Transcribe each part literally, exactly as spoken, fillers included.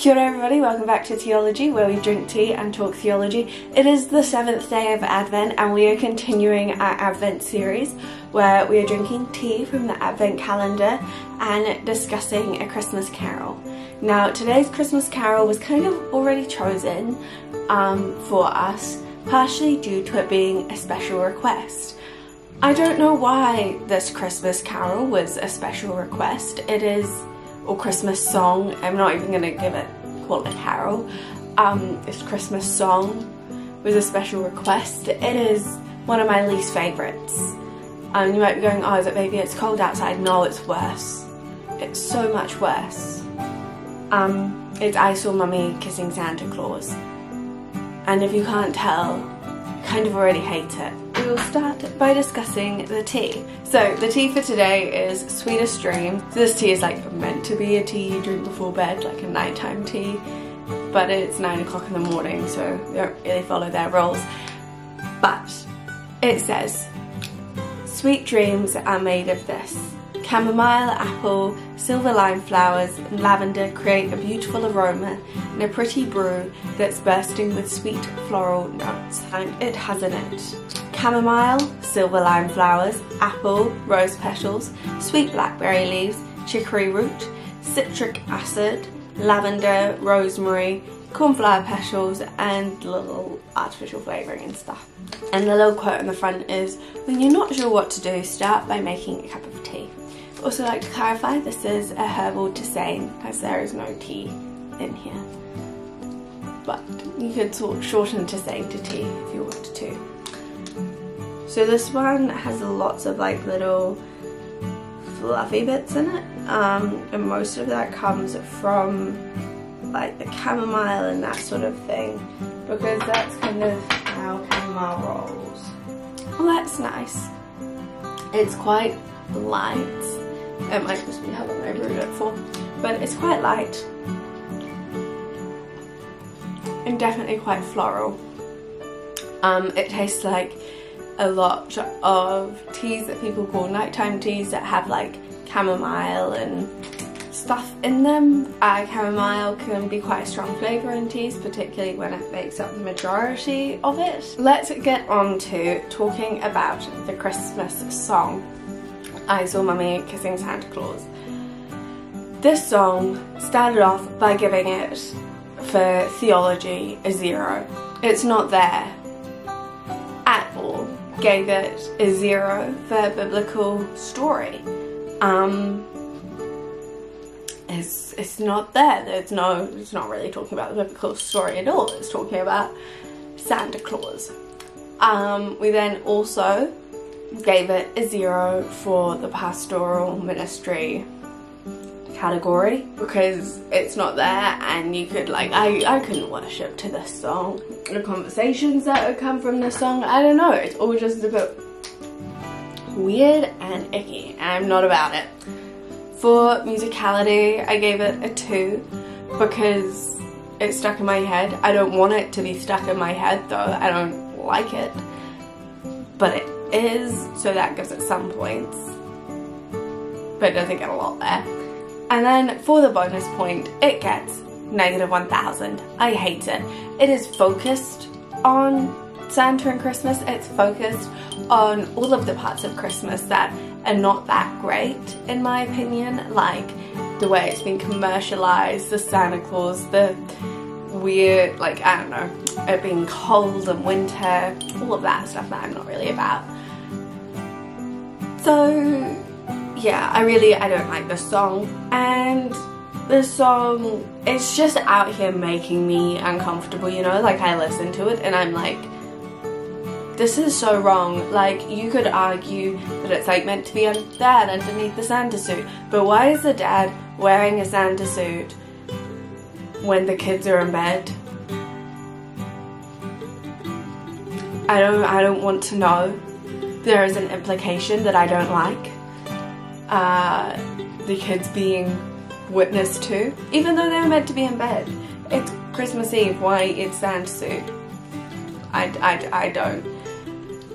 Kia ora everybody, welcome back to Teaology, where we drink tea and talk theology. It is the seventh day of Advent and we are continuing our Advent series where we are drinking tea from the Advent calendar and discussing A Christmas Carol. Now today's Christmas Carol was kind of already chosen um, for us, partially due to it being a special request. I don't know why this Christmas Carol was a special request. It is... or Christmas song, I'm not even going to give it, call it a carol, um, it's Christmas song was a special request. It is one of my least favourites. Um, you might be going, oh, is it maybe it's cold outside? No, it's worse. It's so much worse. Um, it's I Saw Mummy Kissing Santa Claus. And if you can't tell, kind of already hate it. We will start by discussing the tea. So the tea for today is Sweetest Dreams. This tea is like meant to be a tea you drink before bed, like a nighttime tea, but it's nine o'clock in the morning, so they don't really follow their rules. But it says, sweet dreams are made of this. Chamomile, apple, silver lime flowers and lavender create a beautiful aroma and a pretty brew that's bursting with sweet floral notes, and it has in it chamomile, silver lime flowers, apple, rose petals, sweet blackberry leaves, chicory root, citric acid, lavender, rosemary, cornflower petals and little artificial flavouring and stuff. And the little quote on the front is, when you're not sure what to do, start by making a cup of tea. I'd also like to clarify, this is a herbal tisane, as there is no tea in here. But you could sort of shorten tisane to tea if you wanted to. So this one has lots of like little fluffy bits in it, um, and most of that comes from like the chamomile and that sort of thing, because that's kind of how chamomile rolls. Oh, that's nice. It's quite light. It might just be how long I brewed it for, but it's quite light and definitely quite floral. Um, it tastes like a lot of teas that people call nighttime teas that have like chamomile and stuff in them. Uh, chamomile can be quite a strong flavour in teas, particularly when it makes up the majority of it. Let's get on to talking about the Christmas song, I Saw Mummy Kissing Santa Claus. This song started off by giving it, for theology, a zero. It's not there at all. Gave it a zero for biblical story. Um, It's, it's not there. There's no, it's not really talking about the biblical story at all. It's talking about Santa Claus. Um, we then also gave it a zero for the pastoral ministry category because it's not there, and you could like, I, I couldn't worship to this song. The conversations that would come from this song, I don't know, it's all just a bit weird and icky, and I'm not about it. For musicality, I gave it a two because it's stuck in my head. I don't want it to be stuck in my head though, I don't like it, but it is, so that gives it some points, but it doesn't get a lot there. And then for the bonus point, it gets negative one thousand. I hate it. It is focused on Santa and Christmas, it's focused on all of the parts of Christmas that are not that great in my opinion, like the way it's been commercialised, the Santa Claus, the weird, like I don't know, it being cold and winter, all of that stuff that I'm not really about. So yeah, I really, I don't like this song, and this song, it's just out here making me uncomfortable, you know, like I listen to it and I'm like, this is so wrong. Like, you could argue that it's like meant to be a dad underneath the Santa suit, but why is the dad wearing a Santa suit when the kids are in bed? I don't, I don't want to know. There is an implication that I don't like. Uh, the kids being witnessed to, even though they're meant to be in bed. It's Christmas Eve. Why it's Santa suit? I, I, I don't.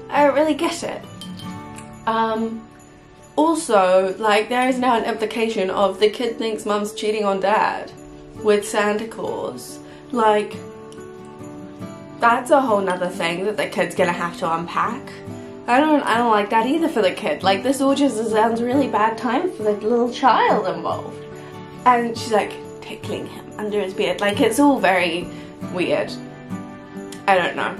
I don't really get it. Um, also, like, there is now an implication of the kid thinks mum's cheating on dad. with Santa Claus, like, that's a whole nother thing that the kid's gonna have to unpack. I don't I don't like that either for the kid. Like, this all just sounds really bad time for the little child involved. And she's like tickling him under his beard. Like, it's all very weird. I don't know.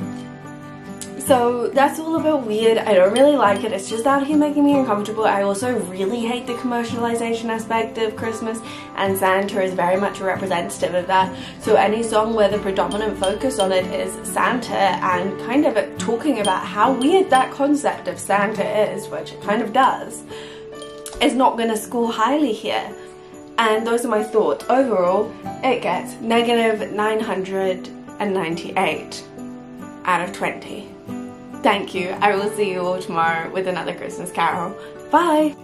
So that's all a bit weird. I don't really like it. It's just out here making me uncomfortable. I also really hate the commercialization aspect of Christmas, and Santa is very much a representative of that. So any song where the predominant focus on it is Santa and kind of talking about how weird that concept of Santa is, which it kind of does, is not going to score highly here. And those are my thoughts. Overall, it gets negative nine hundred ninety-eight out of twenty. Thank you. I will see you all tomorrow with another Christmas carol. Bye!